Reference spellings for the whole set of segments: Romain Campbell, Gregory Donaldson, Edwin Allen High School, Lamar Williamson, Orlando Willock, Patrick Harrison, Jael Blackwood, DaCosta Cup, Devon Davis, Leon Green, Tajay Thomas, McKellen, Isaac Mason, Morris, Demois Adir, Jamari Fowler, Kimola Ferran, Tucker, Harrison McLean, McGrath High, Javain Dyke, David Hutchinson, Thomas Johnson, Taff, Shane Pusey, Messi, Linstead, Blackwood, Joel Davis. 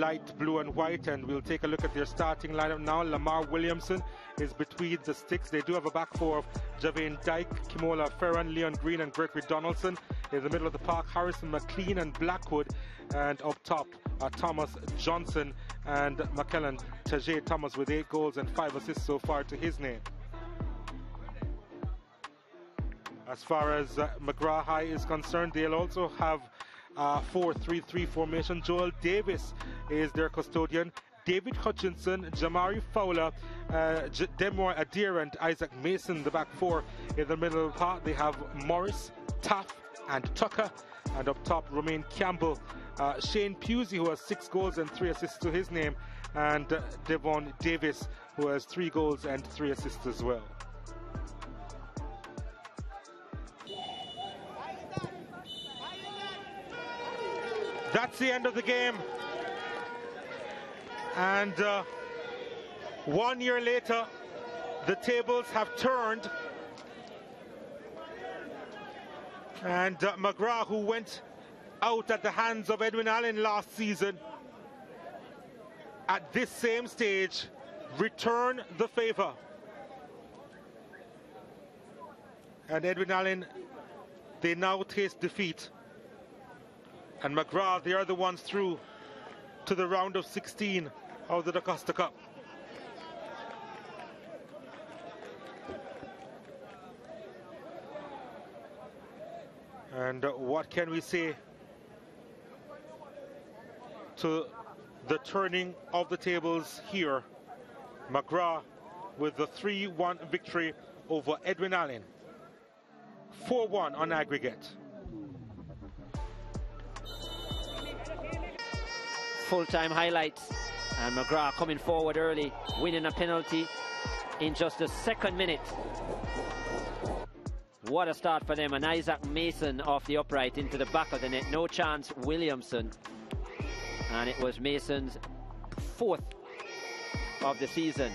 light blue and white, and we'll take a look at their starting lineup now. Lamar Williamson is between the sticks. They do have a back four of Javain Dyke, Kimola Ferran, Leon Green and Gregory Donaldson. In the middle of the park, Harrison McLean and Blackwood, and up top are Thomas Johnson and McKellen. Tajay Thomas with 8 goals and 5 assists so far to his name. As far as McGrath High is concerned, they'll also have 4-3-3 formation. Joel Davis is their custodian. David Hutchinson, Jamari Fowler, Demois Adir and Isaac Mason, the back four. In the middle of the park, they have Morris, Taff and Tucker, and up top Romain Campbell, Shane Pusey, who has 6 goals and 3 assists to his name, and Devon Davis, who has 3 goals and 3 assists as well. That's the end of the game, and 1 year later the tables have turned, and McGrath, who went out at the hands of Edwin Allen last season, at this same stage return the favor, and Edwin Allen, they now taste defeat, and McGrath, they are the ones through to the round of 16 of the DaCosta Cup. And what can we say to the turning of the tables here? McGrath with the 3-1 victory over Edwin Allen, 4-1 on aggregate. Full-time highlights, and McGrath coming forward early, winning a penalty in just the second minute. What a start for them, and Isaac Mason off the upright into the back of the net. No chance, Williamson. And it was Mason's 4th of the season.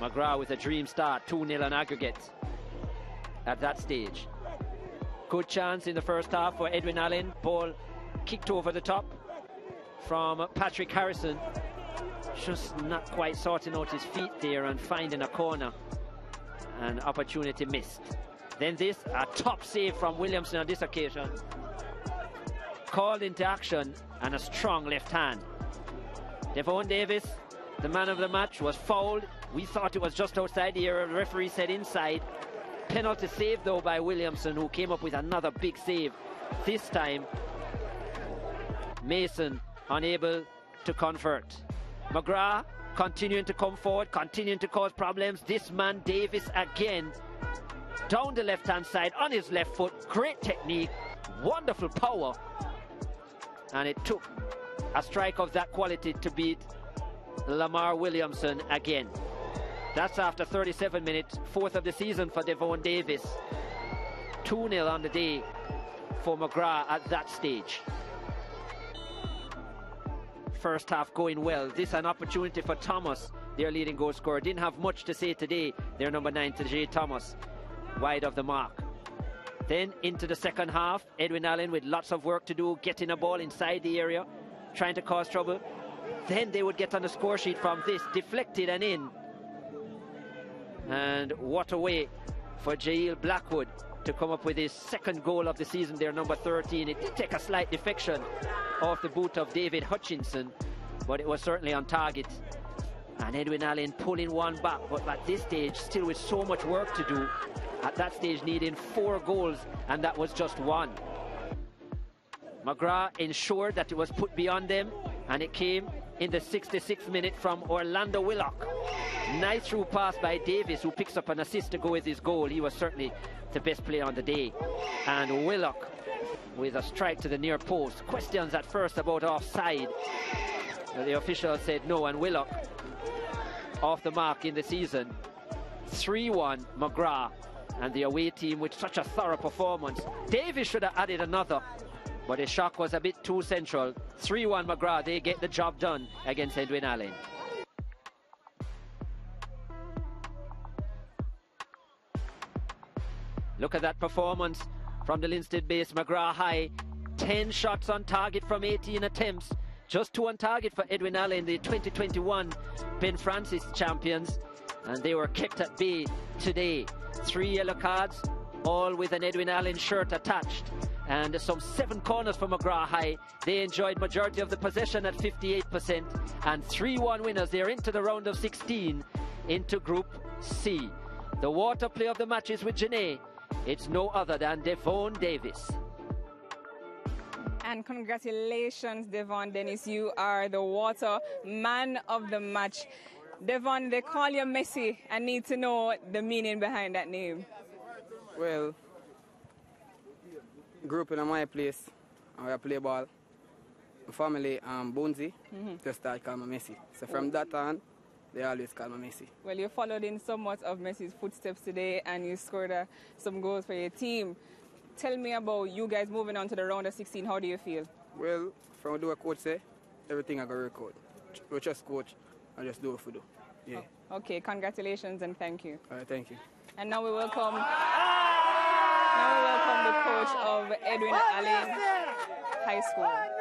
McGrath with a dream start, 2-0 on aggregate at that stage. Good chance in the first half for Edwin Allen. Ball kicked over the top from Patrick Harrison. Just not quite sorting out his feet there and finding a corner. An opportunity missed. Then this, a top save from Williamson on this occasion. Called into action, and a strong left hand. Devon Davis, the man of the match, was fouled. We thought it was just outside the area. The referee said inside. Penalty saved though by Williamson, who came up with another big save. This time, Mason unable to convert. McGrath continuing to come forward, continuing to cause problems. This man, Davis, again, down the left-hand side, on his left foot. Great technique, wonderful power. And it took a strike of that quality to beat Lamar Williamson again. That's after 37 minutes, 4th of the season for Devon Davis. 2-0 on the day for McGrath at that stage. First half going well. This an opportunity for Thomas, their leading goal scorer. Didn't have much to say today, their number 9 Tajay Thomas, wide of the mark. Then into the second half, Edwin Allen with lots of work to do, getting a ball inside the area, trying to cause trouble. Then they would get on the score sheet from this, deflected and in. And what a way for Jael Blackwood to come up with his 2nd goal of the season, their number 13. It did take a slight deflection off the boot of David Hutchinson, but it was certainly on target. And Edwin Allen pulling one back, but at this stage, still with so much work to do. At that stage, needing 4 goals, and that was just 1. McGrath ensured that it was put beyond them, and it came in the 66th minute from Orlando Willock. Nice through pass by Davis, who picks up an assist to go with his goal. He was certainly the best player on the day. And Willock with a strike to the near post. Questions at first about offside. The official said no, and Willock off the mark in the season. 3-1 McGrath, and the away team with such a thorough performance. Davis should have added another, but his shock was a bit too central. 3-1 McGrath, they get the job done against Edwin Allen. Look at that performance from the Linstead base. McGrath High, 10 shots on target from 18 attempts, Just 2 on target for Edwin Allen, the 2021 Ben Francis champions, and they were kept at bay today. 3 yellow cards, all with an Edwin Allen shirt attached, and some 7 corners for McGrath High. They enjoyed majority of the possession at 58%, and 3-1 winners. They are into the round of 16 into Group C. The water play of the match is with Janae. It's no other than Devon Davis. And congratulations, Devon Dennis. You are the water man of the match. Devon, they call you Messi. I need to know the meaning behind that name. Well, grew up in my place, I play ball. My family, Bonzi, just started calling me Messi. So from that on, they always call me Messi. Well, you followed in somewhat of Messi's footsteps today, and you scored some goals for your team. Tell me about you guys moving on to the round of 16. How do you feel? Well, from what the coach say, everything I got record. We just coach, I just do what we do. Yeah. Oh, okay, congratulations and thank you. All right, thank you. And now we welcome... Now we welcome the coach of Edwin Allen High School.